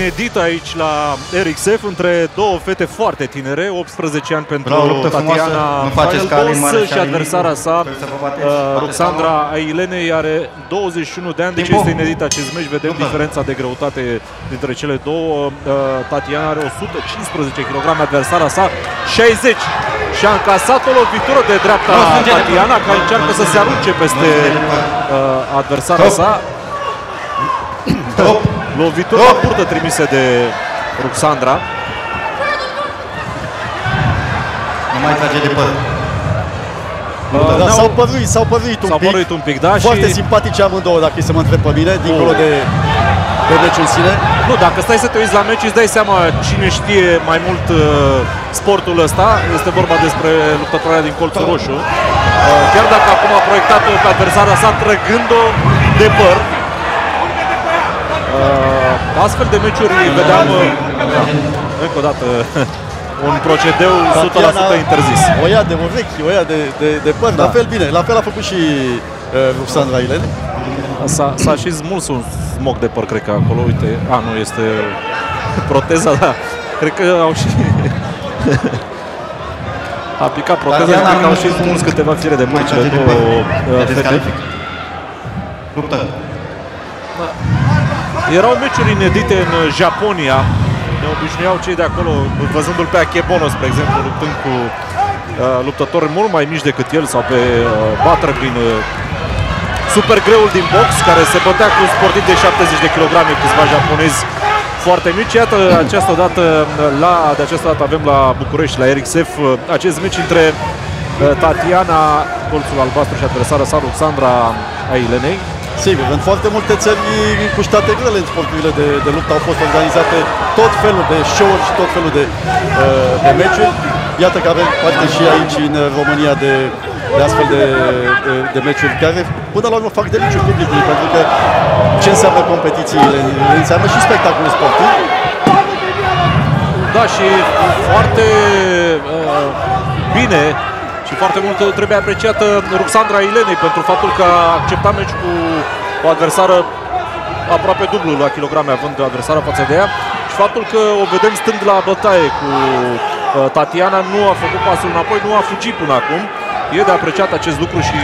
inedit aici la RXF între două fete foarte tinere, 18 ani pentru Tatiana Final Boss și adversara sa, Ruxandra Ailenei, are 21 de ani, deci este inedit acest meci. Vedem diferența de greutate dintre cele două. Tatiana are 115 kg, adversara sa 60 și a încasat o lovitură de dreapta Tatiana, care încearcă să se arunce peste adversara sa. Lovitură curtă trimisă de Ruxandra. Nu mai trage de păr. Da, s-au păruit un pic, da? Foarte simpatice amândouă, dacă se mă întreb pe mine, dincolo de meciul în sine. Nu, dacă stai să te uiți la meci, îți dai seama cine știe mai mult sportul ăsta. Este vorba despre luptătoarea din colțul roșu. Chiar dacă acum a proiectat-o pe adversarea sa, trăgând-o de păr. Astfel de meciuri vedeam încă o dată un procedeu 100% interzis. O ia de vechi, o ia de păr, la fel bine, la fel a făcut și Ruxandra Ailenei. S-a și smuls un smoc de păr, cred că acolo, uite, nu este proteza, dar cred că au și... A picat proteza, cred că au și smuls câteva fire de mâini cele două fete. Luptă. Erau meciuri inedite în Japonia, ne obișnuiau cei de acolo, văzându-l pe Akebono, spre exemplu, luptând cu luptători mult mai mici decât el, sau pe Butterbean, super greul din box, care se bătea cu un sportiv de 70 de kg, câțiva japonezi foarte mici. Iată, de această dată avem la București, la RXF, acest meci între Tatiana, colțul albastru, și adversara sa, Ruxandra Ailenei. Sigur, în foarte multe țări cu state grele în sporturile de luptă au fost organizate tot felul de show-uri și tot felul de meciuri. Iată că avem parte și aici în România de astfel de meciuri care până la urmă fac deliciul publicului, pentru că ce înseamnă competițiile, înseamnă și spectacolul sportiv. Da, și foarte bine. Și foarte mult trebuie apreciată Ruxandra Ailenei pentru faptul că a acceptat meci cu o adversară aproape dublu la kilograme, având o adversară față de ea, și faptul că o vedem stând la bătaie cu Tatiana, nu a făcut pasul înapoi, nu a fugit până acum. E de apreciat acest lucru și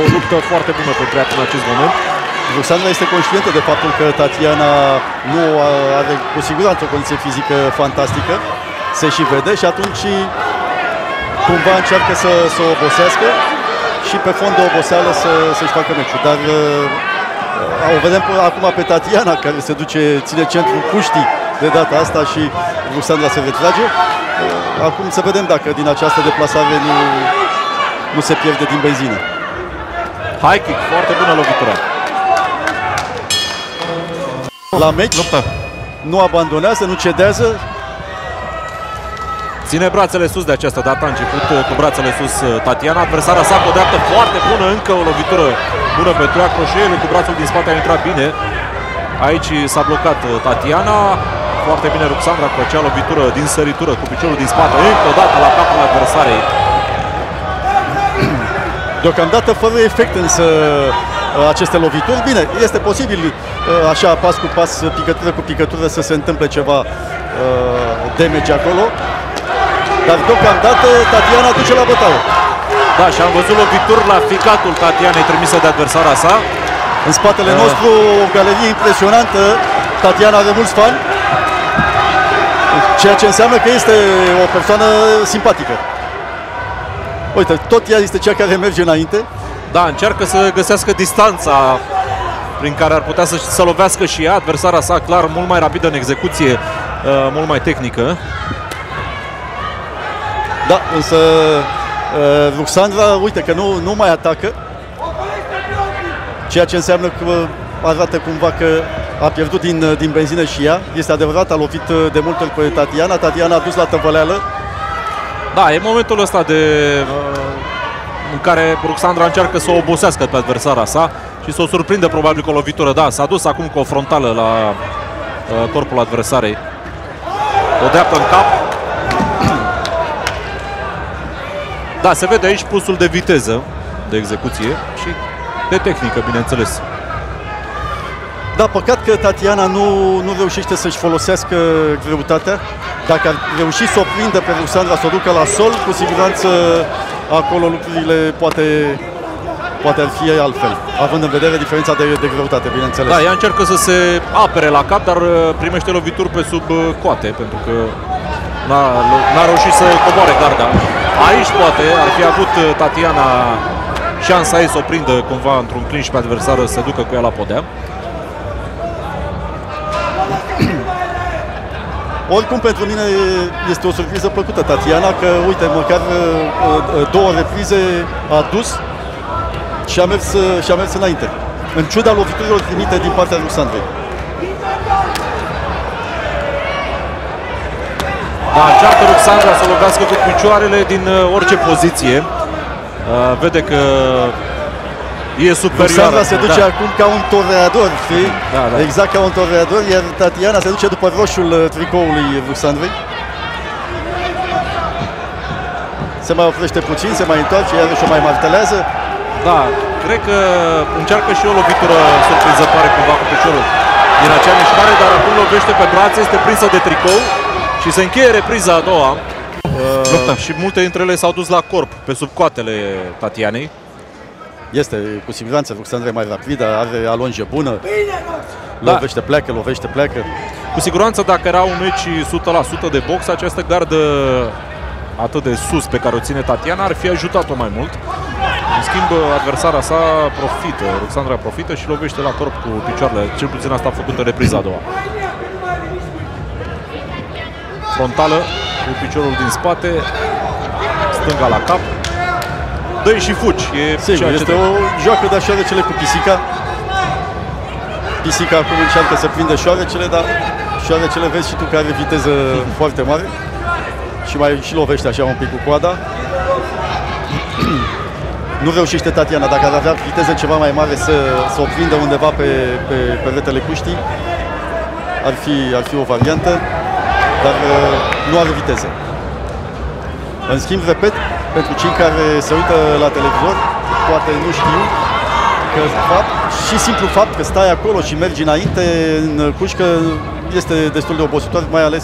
o luptă foarte bună pentru ea în acest moment. Ruxandra este conștientă de faptul că Tatiana nu are cu siguranță o condiție fizică fantastică, se și vede, și atunci cumva încearcă să o obosească și pe fond de oboseală să-și facă meciul. Dar o vedem acum pe Tatiana, care se duce, ține centrul puștii de data asta, și Ruxandra se retrage. Acum să vedem dacă din această deplasare nu se pierde din benzină. High kick, foarte bună lovitura. La meci nu abandonează, nu cedează. Ține brațele sus de această dată, a început cu brațele sus Tatiana, adversara sa cu o dreaptă foarte bună, încă o lovitură bună pentru ea, croșeul cu brațul din spate a intrat bine. Aici s-a blocat Tatiana, foarte bine Ruxandra cu acea lovitură din săritură cu piciorul din spate, încă o dată la capul adversarei. Deocamdată fără efect însă aceste lovituri. Bine, este posibil așa pas cu pas, picătură cu picătură, să se întâmple ceva damage acolo. Dar deocamdată Tatiana duce la bătaie. Da, și am văzut lovituri la ficatul Tatianei trimisă de adversara sa. În spatele nostru o galerie impresionantă. Tatiana are mulți fani, ceea ce înseamnă că este o persoană simpatică. Uite, tot ea este cea care merge înainte. Da, încearcă să găsească distanța prin care ar putea să lovească și ea. Adversara sa, clar, mult mai rapidă în execuție, mult mai tehnică. Da, însă Ruxandra, uite că nu mai atacă, ceea ce înseamnă că arată cumva că a pierdut din benzină și ea. Este adevărat, a lovit de multe ori pe Tatiana. Tatiana a dus la tăvăleală. Da, e momentul ăsta în care Ruxandra încearcă să o obosească pe adversara sa și să o surprindă probabil cu o lovitură. Da, s-a dus acum cu o frontală la corpul adversarei. O dreaptă în cap. Da, se vede aici pusul de viteză, de execuție și de tehnică, bineînțeles. Da, păcat că Tatiana nu reușește să-și folosească greutatea. Dacă ar reuși să o prindă pe Ruxandra, să o ducă la sol, cu siguranță acolo lucrurile poate ar fi altfel, având în vedere diferența de greutate, bineînțeles. Da, ea încearcă să se apere la cap, dar primește lovituri pe sub coate, pentru că n-a reușit să coboare garda. Aici poate ar fi avut Tatiana șansa ei să o prindă cumva într-un clinch pe adversară, să se ducă cu ea la podea. Oricum, pentru mine este o surpriză plăcută Tatiana, că uite, măcar două reprize a dus și a mers înainte, în ciuda loviturilor primite din partea Ruxandrei. Da, încearcă Ruxandra să o lovească cu picioarele din orice poziție. Vede că e superioară. Ruxandra se duce acum ca un toreador, știi? Da. Exact ca un toreador, iar Tatiana se duce după roșul tricoului Ruxandrei. Se mai oprește puțin, se mai întoarce, iarăși o mai martelează. Da, cred că încearcă și o lovitură surprinzătoare cumva cu piciorul din acea mișcare, dar acum lovește pe brațe, este prinsă de tricou și se încheie repriza a doua. Și multe dintre ele s-au dus la corp, pe sub coatele Tatianei. Este cu siguranță Ruxandra mai rapidă, are alonge bună. Lovește, pleacă, lovește, pleacă. Cu siguranță dacă era un meci 100% de box, această gardă atât de sus pe care o ține Tatiana ar fi ajutat-o mai mult. În schimb, adversara sa profită, Ruxandra profită și lovește la corp cu picioarele. Cel puțin asta a făcut în repriza a doua. Frontală cu piciorul din spate, stânga la cap. Dă-i și fugi. Sigur, este o joacă de șoarecele cu pisica. Pisica acum încearcă să prinde șoarecele, dar șoarecele vezi și tu că are viteză foarte mare. Și mai și lovește așa un pic cu coada. Nu reușește Tatiana, dacă ar avea viteză ceva mai mare să o prindă undeva pe peretele cuștii, ar fi o variantă, dar nu are viteză. În schimb, repet, pentru cei care se uită la televizor, poate nu știu că simplu fapt că stai acolo și mergi înainte în cușcă este destul de obositor, mai ales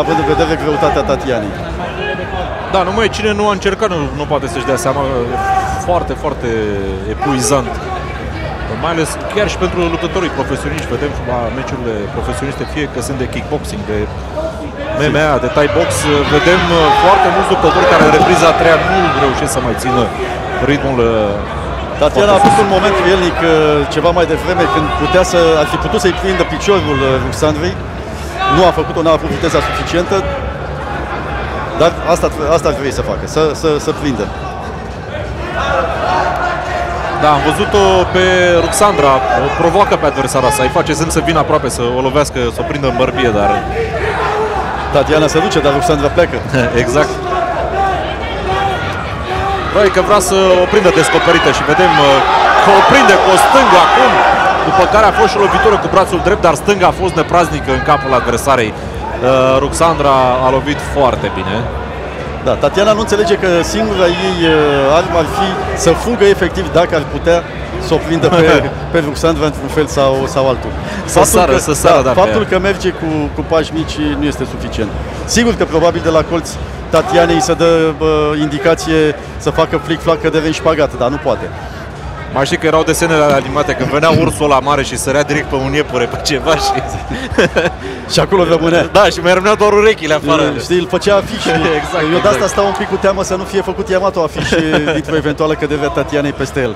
având în vedere greutatea Tatianei. Da, numai cine nu a încercat nu poate să-și dea seama. Foarte epuizant. Mai ales chiar și pentru luptătorii profesioniști. Vedem la meciurile profesioniste, fie că sunt de kickboxing, de MMA, de Thai box, vedem foarte mulți luptători care în repriza a treia nu reușesc să mai țină ritmul. Tatiana a fost un moment elnic ceva mai devreme, când ar fi putut să-i prindă piciorul Ruxandrei. Nu a făcut-o, n-a avut viteza suficientă. Dar asta ar trebui să facă, să prindă. Da, am văzut-o pe Ruxandra, o provoacă pe adversara sa, îi face semn să vină aproape, să o lovească, să o prindă în bărbie, dar... Tatiana se duce, dar Ruxandra pleacă. Exact. Probabil că vrea să o prindă descoperită și vedem că o prinde cu o stângă acum, după care a fost și o lovitură cu brațul drept, dar stânga a fost nepraznică în capul adversarei. Ruxandra a lovit foarte bine. Da, Tatiana nu înțelege că singura ei armă ar fi să fugă efectiv, dacă ar putea să o prindă pe Ruxandra într-un fel sau altul. Faptul că merge cu pași mici nu este suficient. Sigur că probabil de la colț Tatianei se dă indicație să facă flic-flac, cădere în șpagat, dar nu poate. Mai știi că erau desenele animate, când venea ursul la mare și sărea direct pe un iepure, pe ceva și... și acolo rămânea. Da, și mai rămâneau doar urechile afară. Știi, îl făcea afiș. Exact, eu de asta stau un pic cu teamă să nu fie făcut Yamato afiș dintr-o eventuală cădere a Tatianei peste el.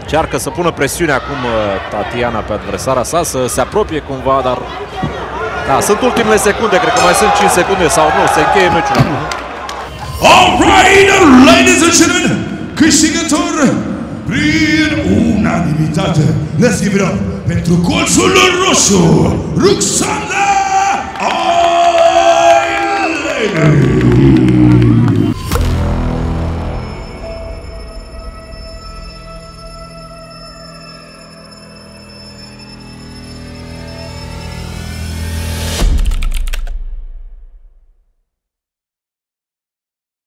Încearcă să pună presiune acum Tatiana pe adversara sa, să se apropie cumva, dar... Da, sunt ultimele secunde, cred că mai sunt 5 secunde sau nu, se încheie meciul. Alright, ladies and gentlemen, câștigător prin unanimitate. Let's give it up pentru colțul roșu, Ruxandra Ailenei.